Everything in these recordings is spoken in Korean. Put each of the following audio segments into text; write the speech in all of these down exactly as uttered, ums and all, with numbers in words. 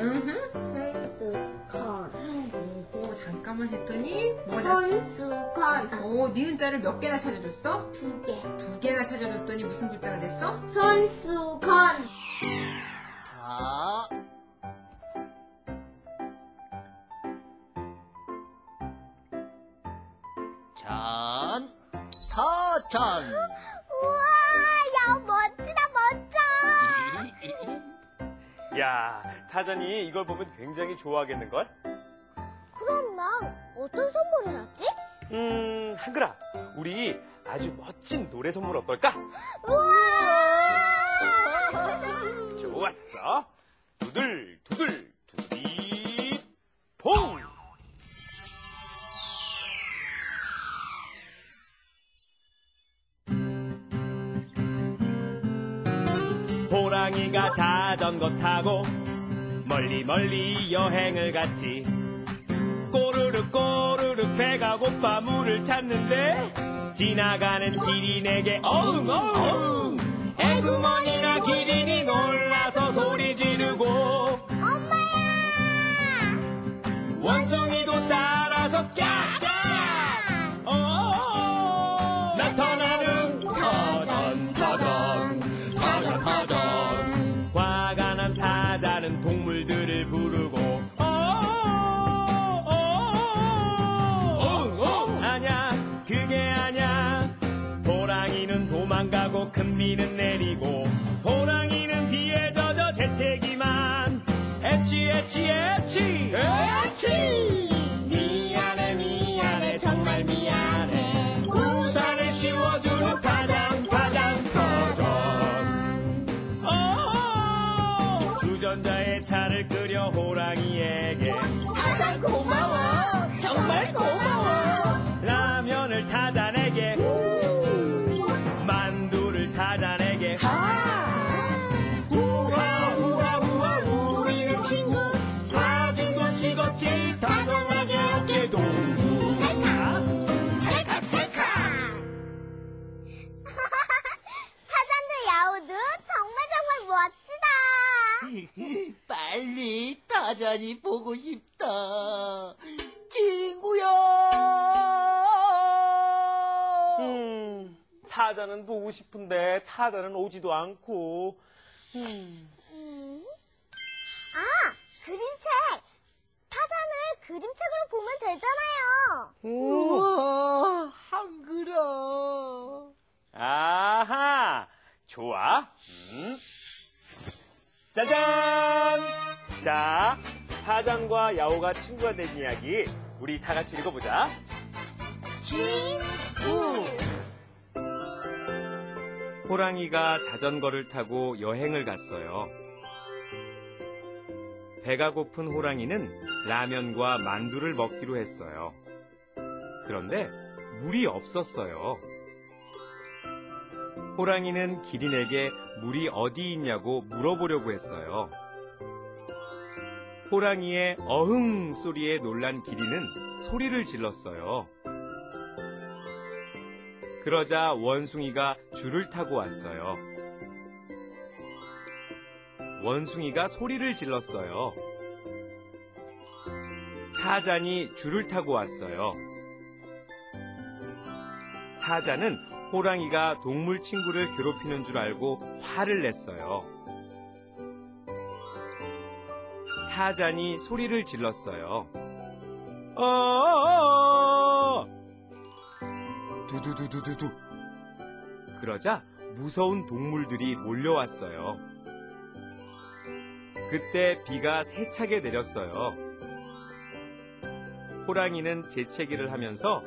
선수건. 오, 잠깐만 했더니 뭐냐? 선수건. 오, 니은 자를 몇 개나 찾아줬어? 두 개. 두 개나 찾아줬더니 무슨 글자가 됐어? 선수건. 자. 잔. 타잔. 우와, 야, 멋지다, 멋져. 야, 타잔이 이걸 보면 굉장히 좋아하겠는걸? 그럼 난 어떤 선물을 하지? 음, 한글아, 우리 아주 멋진 노래 선물 어떨까? 우와! 좋았어. 두들, 두들, 두디, 봉! 호랑이가 자전거 타고 멀리 멀리 여행을 갔지. 꼬르륵 꼬르륵 배가 고파 물을 찾는데 지나가는 기린에게 어흥 어흥 애구머니나 기린이 놀라서 소리 지르고 엄마야! 원숭이도 따라서 깍깍 어어어 나타나는 타잔 타잔 타잔 타잔 다자는 동물들을 부르고 어어어어어어어 아냐 그게 아냐 호랑이는 도망가고 금비는 내리고 호랑이는 비에 젖어 재채기만 애취 애취 애취 애취 미안해 미안해 정말 미안해 우산을 씌워주는 타잔 타잔 타잔 어 전자의 차를 끓여 호랑이에게 타잔 고마워 정말 고마워 라면을 타잔에게 만두를 타잔에게 우와 우와 우와 우리는 친구 사진도 찍었지 타잔에게 어깨도 찰칵 찰칵 찰칵 타잔의 야호도 정말 정말 멋지다. 빨리 타잔이 보고 싶다. 친구야. 음, 타잔은 보고 싶은데 타잔은 오지도 않고. 음. 음. 아, 그림책. 타잔을 그림책으로 보면 되잖아요. 우와, 한글아. 아하, 좋아. 음. 짜잔! 자, 타잔과 야호가 친구가 된 이야기 우리 다 같이 읽어보자. 친구 호랑이가 자전거를 타고 여행을 갔어요. 배가 고픈 호랑이는 라면과 만두를 먹기로 했어요. 그런데 물이 없었어요. 호랑이는 기린에게 물이 어디 있냐고 물어보려고 했어요. 호랑이의 어흥 소리에 놀란 기린은 소리를 질렀어요. 그러자 원숭이가 줄을 타고 왔어요. 원숭이가 소리를 질렀어요. 타잔이 줄을 타고 왔어요. 타잔은 호랑이가 동물 친구를 괴롭히는 줄 알고 화를 냈어요. 타잔이 소리를 질렀어요. 어어어어! 두두두두두두. 그러자 무서운 동물들이 몰려왔어요. 그때 비가 세차게 내렸어요. 호랑이는 재채기를 하면서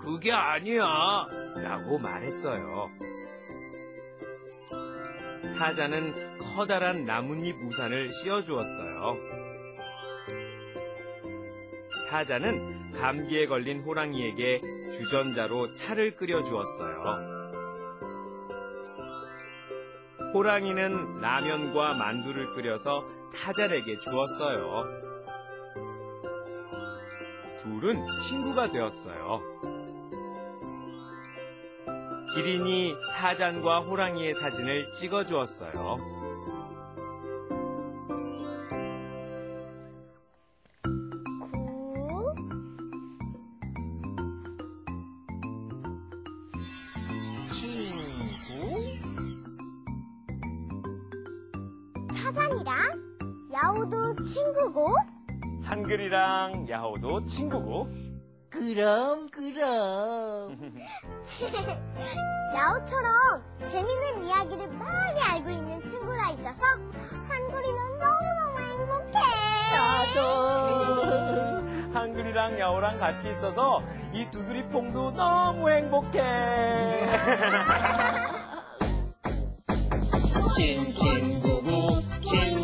그게 아니야! 라고 말했어요. 타잔은 커다란 나뭇잎 우산을 씌워주었어요. 타잔은 감기에 걸린 호랑이에게 주전자로 차를 끓여주었어요. 호랑이는 라면과 만두를 끓여서 타잔에게 주었어요. 둘은 친구가 되었어요. 기린이 타잔과 호랑이의 사진을 찍어주었어요. 야호도 친구고? 한글이랑 야호도 친구고? 그럼 그럼. 야호처럼 재밌는 이야기를 많이 알고 있는 친구가 있어서 한글이는 너무너무 행복해. 나도. 한글이랑 야호랑 같이 있어서 이 두드리퐁도 너무 행복해. 친친구구 친